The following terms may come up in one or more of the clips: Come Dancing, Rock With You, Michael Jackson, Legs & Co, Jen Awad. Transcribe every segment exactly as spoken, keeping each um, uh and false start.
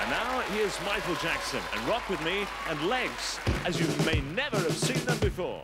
And now here's Michael Jackson and Rock With Me and Legs, as you may never have seen them before.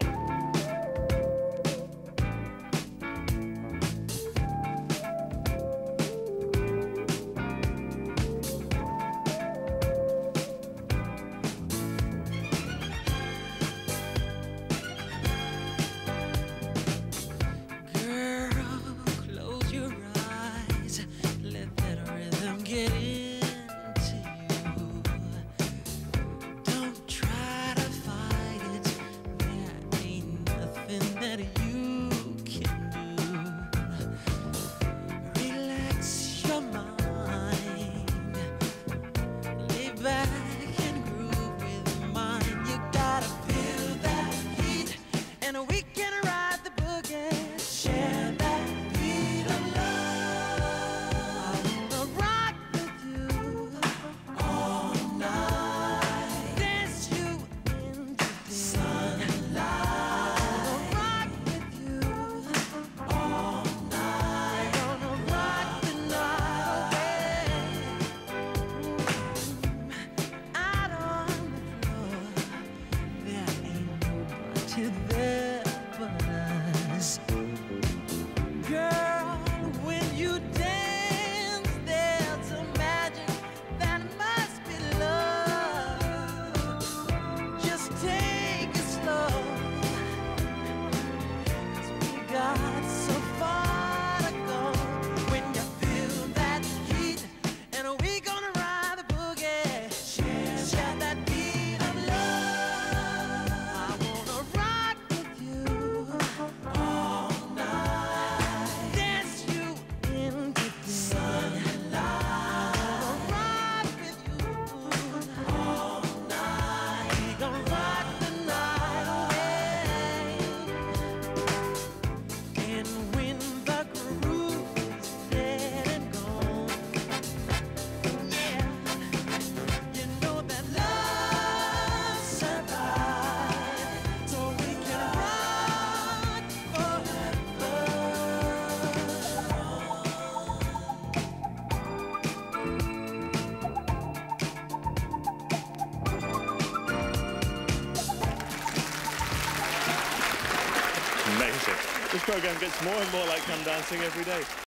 This program gets more and more like Come Dancing every day.